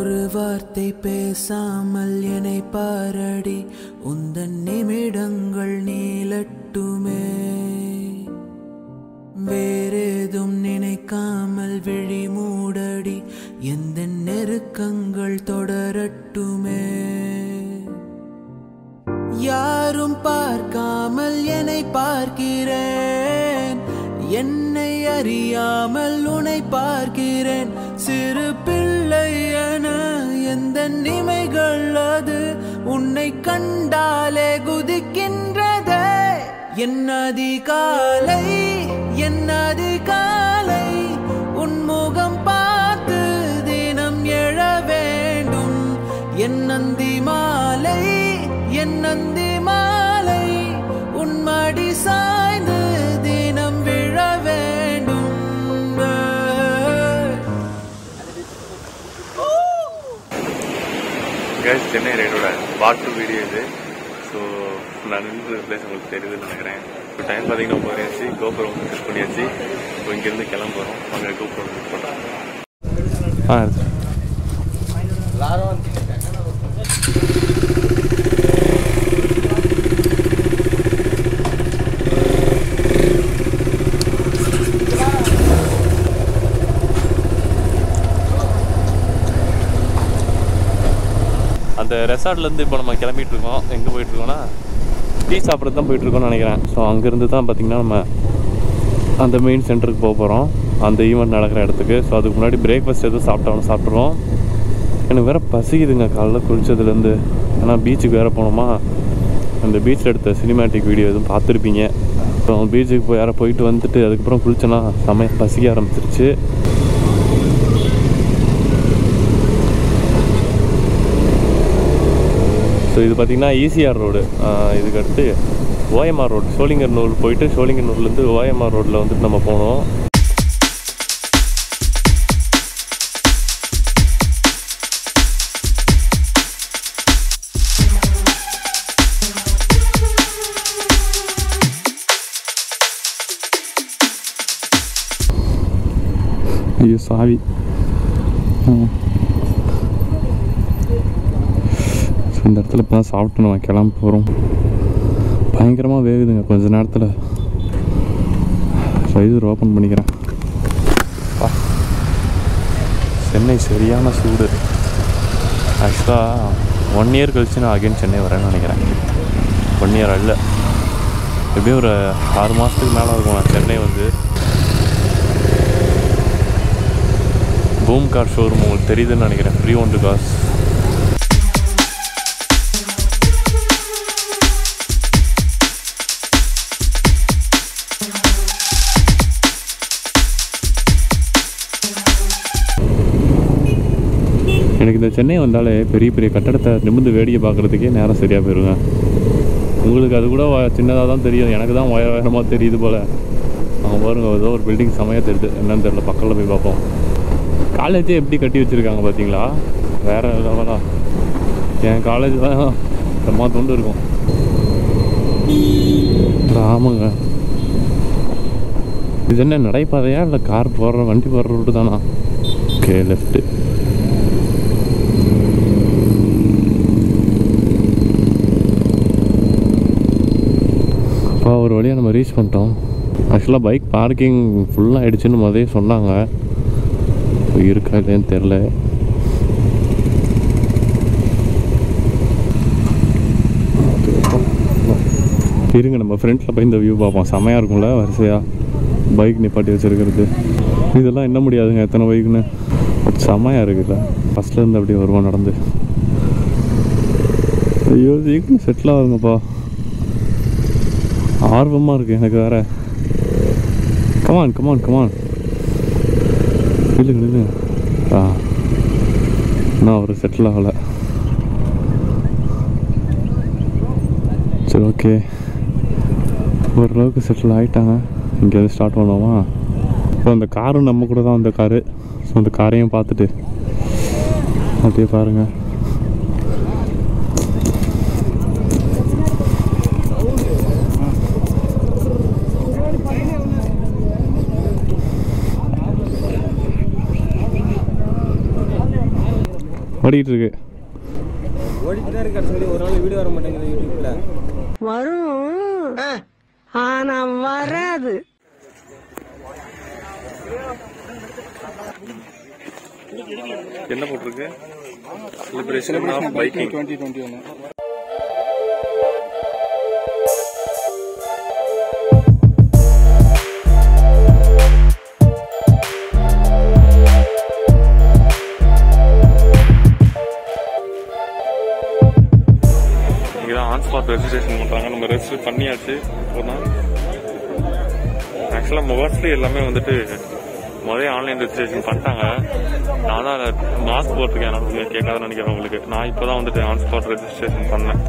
ஒரு வார்த்தை பேசாமல் என்னை பாரடி, உந்தன் நிமிடங்கள் நீளட்டுமே. வேறேதும் நினைக்காமல் விழி மூடடி, எந்த நெருக்கங்கள் தொடரட்டுமே. யாரும் பார்க்காமல் என்னை பார்க்கிறேன், என்னை அறியாமல் உன்னை பார்க்கிறேன். சிறு பிள்ளை என எந்த நிமைகள் அது உன்னை கண்டாலே குதிக்கின்றதே. என்னதி காலை என்னதி காலை, உன்முகம் பார்த்து தினம் எழ வேண்டும். என்னந்தி மாலை என்னந்தி மாலை, உன்மடி சாய்ந்து தினம் விழ வேண்டும். சென்னை ரைடோட பார்ட் 2 வீடியோ இது. ஸோ நான் நின்று பிளேஸ் உங்களுக்கு தெரியுதுன்னு நினைக்கிறேன். இப்போ டைம் பார்த்தீங்கன்னா போயாச்சு, கோபுரம் வந்து செட் பண்ணியாச்சு. இப்போ இங்கேருந்து கிளம்புறோம், அங்கே கோபுரம் செட் பண்ணுறேன். இந்த ரெசார்ட்லேருந்து இப்போ நம்ம கிளம்பிகிட்ருக்கோம். எங்கே போயிட்டுருக்கோன்னா டீ சாப்பிட்றது தான் போயிட்டுருக்கோன்னு நினைக்கிறேன். ஸோ அங்கேருந்து தான் பார்த்திங்கன்னா நம்ம அந்த மெயின் சென்டருக்கு போக போகிறோம், அந்த ஈவெண்ட் நடக்கிற இடத்துக்கு. ஸோ அதுக்கு முன்னாடி பிரேக்ஃபாஸ்ட் எதுவும் சாப்பிட்டோன்னு சாப்பிட்றோம். எனக்கு வேறு பசிக்குதுங்க காலைல குளிச்சதுலேருந்து. ஏன்னா பீச்சுக்கு வேறு போனோமா, அந்த பீச்சில் எடுத்த சினிமேட்டிக் வீடியோ எதுவும் பார்த்துருப்பீங்க. ஸோ பீச்சுக்கு போய் யாரை போயிட்டு வந்துட்டு அதுக்கப்புறம் குளிச்சோன்னா செமையாக பசிக்க ஆரம்பிச்சிருச்சு. ஸோ இது பார்த்திங்கன்னா ECR ரோடு. இதுக்கடுத்து OMR ரோடு, சோளிங்கர்நூர் போயிட்டு சோளிங்கர்நூர்லேருந்து OMR ரோடில் வந்துட்டு நம்ம போனோம். ஐயோ சாவி, இந்த இடத்துல இப்போ தான் சாப்பிட்டு நம்ம கிளம்ப போகிறோம். பயங்கரமாக வேகுதுங்க. கொஞ்சம் நேரத்தில் ஃப்ரைஸர் ஓப்பன் பண்ணிக்கிறேன். சென்னை சரியான சூடு. ஆக்சுவலாக 1 இயர் கழிச்சு நான் அகைன் சென்னை வரேன்னு நினைக்கிறேன். 1 இயர் அல்ல, எப்படியும் ஒரு 6 மாதத்துக்கு மேலே இருக்கும் நான் சென்னை வந்து. பூம் கார் ஷோரூம் உங்களுக்கு தெரியுதுன்னு நினைக்கிறேன், pre-owned cars. எனக்கு இந்த சென்னை வந்தாலே பெரிய பெரிய கட்டடத்தை நிமிர்ந்து வேடிக்கை பார்க்குறதுக்கே நேரம் சரியாக போயிருங்க. உங்களுக்கு அது கூட சின்னதாக தான் தெரியும், எனக்கு தான் உயரமாக தெரியுது போல். அவங்க பாருங்க, ஏதோ ஒரு பில்டிங் செமையாக தெரியுது, என்னென்னு தெரியல. பக்கத்தில் போய் பார்ப்போம். காலேஜே எப்படி கட்டி வச்சுருக்காங்க பார்த்தீங்களா, வேறு லெவலா. என் காலேஜ் தான் செம்மா தொண்டு இருக்கும். ஆமாங்க, இது என்ன நடைபாதையா இல்லை கார் போடுற வண்டி போடுற ரூட்டு தானா? Okay, left. ஒரு வழியாக நம்ம ரீச் பண்ணிட்டோம். ஆக்சுவலாக பைக் பார்க்கிங் ஃபுல்லாக ஆகிடுச்சின்னு முதலே சொன்னாங்க, இருக்கா இல்லைன்னு தெரில. இருங்க, நம்ம ஃப்ரெண்ட்ஸில் போய் இந்த வியூ பார்ப்போம். செமையாக இருக்கும்ல, வரிசையாக பைக் நிப்பாட்டி வச்சுருக்கிறது. இதெல்லாம் என்ன முடியாதுங்க, எத்தனை பைக்குன்னு. பட் செமையாக இருக்குல்ல. ஃபஸ்ட்லேருந்து அப்படியே வருவோம் நடந்து. ஐயோ சீக்கிரம் செட்டில் ஆகுங்கப்பா, ஆர்வமாக இருக்குது எனக்கு வேறு. Come on come on come on. இல்லைங்க இல்லைங்க, இன்னும் அவர் செட்டில் ஆகலை. சரி ஓகே, ஓரளவுக்கு செட்டில் ஆகிட்டாங்க. இங்கேயாவது ஸ்டார்ட் பண்ணுவோமா? இப்போ அந்த காரும் நம்ம கூட தான் அந்த காரு. ஸோ அந்த காரையும் பார்த்துட்டு அப்படியே பாருங்கள். ஓடிட்டு இருக்கு. ஓடிட்டு தான் இருக்கான்னு சொல்லி ஒரு நாள் வீடியோ வர மாட்டேங்குது யூடியூப்ல. வரும் ஆனா வராது. என்ன போட்டுருக்கு? Celebration of biking 2021. ரெஜிஸ்ட்ரேஷன் பண்ணுறாங்க. நம்ம ரெஜிஸ்டர் பண்ணியாச்சு. இப்போதான் ஆக்சுவலாக மோஸ்ட்லி எல்லாமே வந்துட்டு முதலே ஆன்லைன் ரெஜிஸ்ட்ரேஷன் பண்ணிட்டாங்க. நான் தான் மாஸ்க் போட்டிருக்கேன். நான் கேட்காதுன்னு நினைக்கிறேன் உங்களுக்கு. நான் இப்போ தான் வந்துட்டு ஆன் ஸ்பாட் ரெஜிஸ்ட்ரேஷன் பண்ணேன்.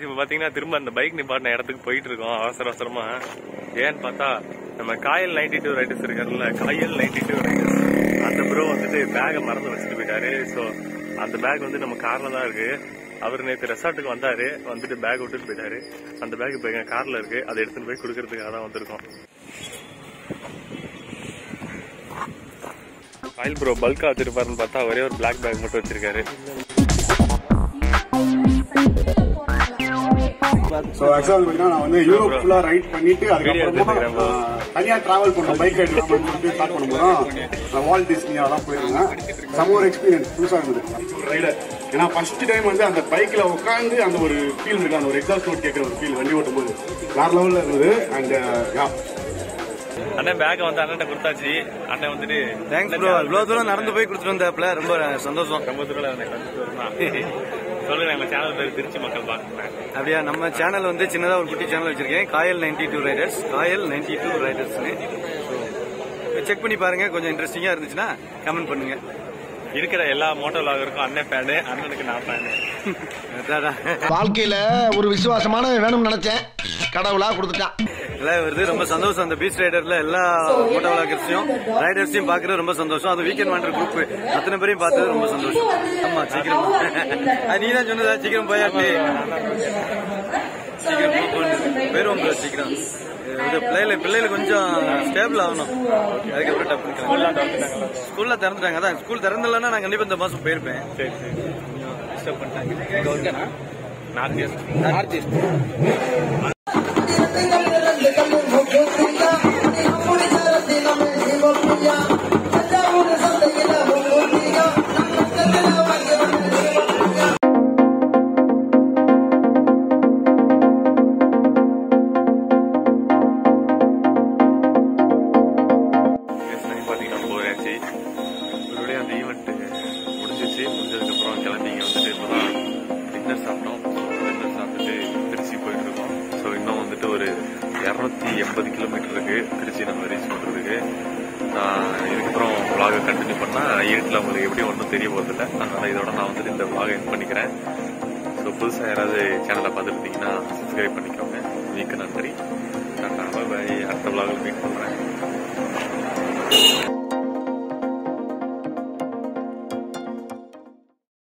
இப்போ பார்த்தீங்கன்னா திரும்ப அந்த பைக் நிப்பாட்டின இடத்துக்கு போயிட்டு இருக்கோம் அவசர அவசரமா. ஏன்னு பார்த்தா நம்ம காயல் 92 ரைடர்ஸ் இருக்காருல்ல, காயல் 92 ரைடர்ஸ் அந்த ப்ரோ வந்துட்டு பேக்கை மறந்து வச்சுட்டு போயிட்டாரு. ஸோ அந்த பேக் வந்து நம்ம காரில் தான் இருக்கு. அவர் நேற்று ரெசார்ட்டுக்கு வந்தாரு, வந்துட்டு பேக் விட்டுட்டு போயிட்டாரு. அந்த பேக் இப்போ எங்க கார்ல இருக்கு. அதை எடுத்துட்டு போய் கொடுக்கறதுக்காக தான் வந்திருக்கோம். காயல் ப்ரோ பல்கா வச்சிருப்பாருன்னு பார்த்தா ஒரே ஒரு பிளாக் பேக் மட்டும் வச்சிருக்காரு. சோ ஆக்சுவலா பாத்தீங்கன்னா நான் வந்து யூரோப் ஃபுல்லா ரைட் பண்ணிட்டு அதுக்கப்புறமா தனியா டிராவல் பண்ணோம். பைக் ரைட் பண்ணிட்டு ஸ்டார்ட் பண்ணும்போது நான் வால்ட் டிஸ்னியாலாம் போயிருந்தேன். சம் ஒரு எக்ஸ்பீரியன்ஸ் புதுசா இருந்தது ரைடர். ஏன்னா ஃபர்ஸ்ட் டைம் வந்து அந்த பைக்ல உட்காந்து அந்த ஒரு ஃபீல் இருக்கு, அந்த ஒரு எக்ஸாஸ்ட் நோட் கேட்கிற ஒரு ஃபீல் வண்டி ஓட்டும் போது வேற லெவல்ல இருந்தது. அண்ட் அண்ணன் பேக் வந்து அண்ணன் கொடுத்தாச்சு. அண்ணன் வந்துட்டு தேங்க்ஸ் ப்ரோ, இவ்வளவு தூரம் நடந்து போய் கொடுத்துட்டு வந்தாப்ல, ரொம்ப சந்தோஷம். ரொம்ப தூரம் சொல்லுங்க. நம்ம சேனல் பேர் திருச்சி மக்கள் பாக்குறேன். அப்படியா? நம்ம சேனல் வந்து சின்னதாக ஒரு குட்டி சேனல் வச்சிருக்கேன், காயல் 92 ரைடர்ஸ். காயல் 92 ரைடர்ஸ்னு செக் பண்ணி பாருங்க. கொஞ்சம் இன்ட்ரெஸ்டிங்கா இருந்துச்சுன்னா கமெண்ட் பண்ணுங்க. இருக்கிற எல்லா மோட்டோ விலாகருக்கும் அண்ணன் பேனு, அண்ணனுக்கு நான் பேனு. வாழ்க்கையில ஒரு விசுவாசமான வேணும்னு நினைச்சேன், கடவுளா கொடுத்துட்டான். எல்லாம் வருது. ரொம்ப சந்தோஷம். அந்த பீச் ரைடர்ல எல்லா மோட்டோ விலாகர்ஸையும் ரைடர்ஸையும் பாக்குறது ரொம்ப சந்தோஷம். அது வீக்கெண்ட் வாண்டர் குரூப் அத்தனை பேரையும் பார்த்தது ரொம்ப சந்தோஷம். ஆமா, சீக்கிரம் நீ தான் சொன்னதா சீக்கிரம் போயாட்டி சீக்கிரம் போயிடுவோம் ப்ரோ. சீக்கிரம் பிள்ளைகளுக்கு கொஞ்சம் ஸ்டேபிள் ஆகணும். அதுக்கப்புறம் டப்புன்னு ஸ்கூல்ல திறந்துட்டாங்க. அதான் ஸ்கூல் திறந்துலன்னா நான் கண்டிப்பா இந்த மாசம் போயிருப்பேன். டிஸ்டர்ப் பண்ணிட்டாங்க. போயிட்டுருக்கு திருச்சி நம்ம ரீச் பண்ணுறதுக்கு. இதுக்கப்புறம் விலாகை கண்டினியூ பண்ணால் எடிட்டில் உங்களுக்கு எப்படி ஒன்றும் தெரிய போகிறதில்ல. அதனால் இதோட நான் வந்துட்டு இந்த விலாகை என் பண்ணிக்கிறேன். ஸோ புதுசாக யாராவது சேனலை பார்த்துருந்தீங்கன்னா சப்ஸ்கிரைப் பண்ணிக்கோங்க. மிக்க நன்றி. நான் பாய் அடுத்த விலாகில் மீட் பண்ணுறேன்.